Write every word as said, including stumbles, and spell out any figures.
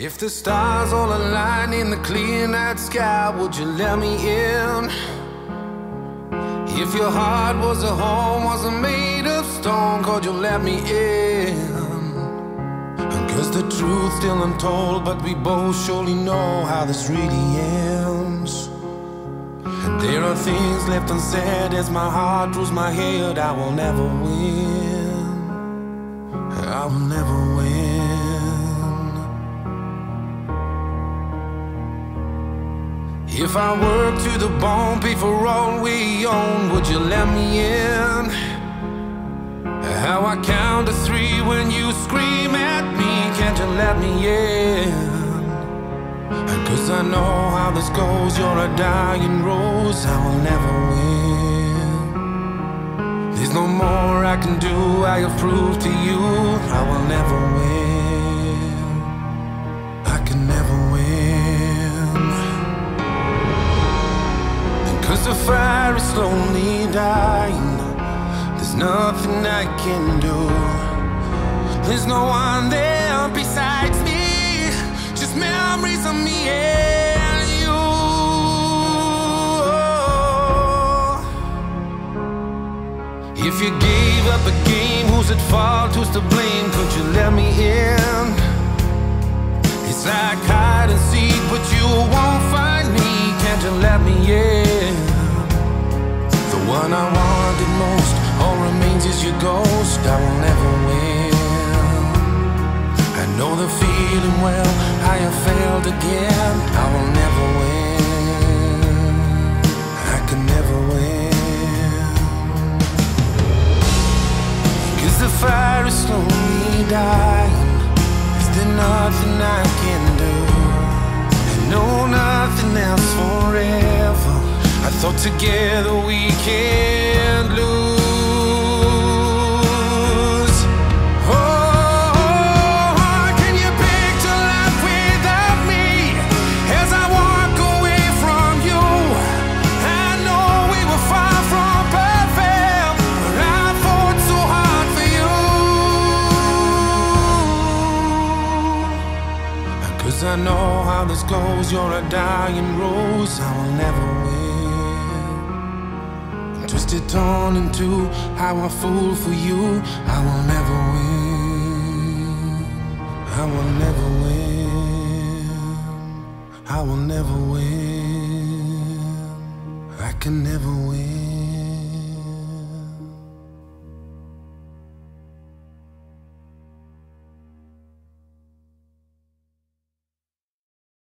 If the stars all align in the clear night sky, would you let me in? If your heart was a home, wasn't made of stone, could you let me in? Cause the truth still untold, but we both surely know how this really ends. There are things left unsaid as my heart rules my head. I will never win, I will never win. If I work to the bone, pay for all we own, would you let me in? How I count to three when you scream at me, can't you let me in? Cause I know how this goes, you're a dying rose, I will never win. There's no more I can do, I have proved to you, I will never win, I can never win. Cause the fire is slowly dying, there's nothing I can do. There's no one there besides me, just memories of me and you. If you gave up a game, who's at fault, who's to blame, could you let me in? It's like hide and seek, but you won't find me, can't you let me in? One I wanted most, all remains is your ghost, I will never win. I know the feeling well, I have failed again, I will never win, I can never win. Cause the fire is slowly dying, is there nothing I can do? I know nothing else forever, I thought together we can't lose. Oh, can you picture life without me? As I walk away from you, I know we were far from perfect, but I fought so hard for you. Cause I know how this goes, you're a dying rose, I will never win. Twisted, torn in two, how I fool for you, I will never win, I will never win, I will never win, I can never win.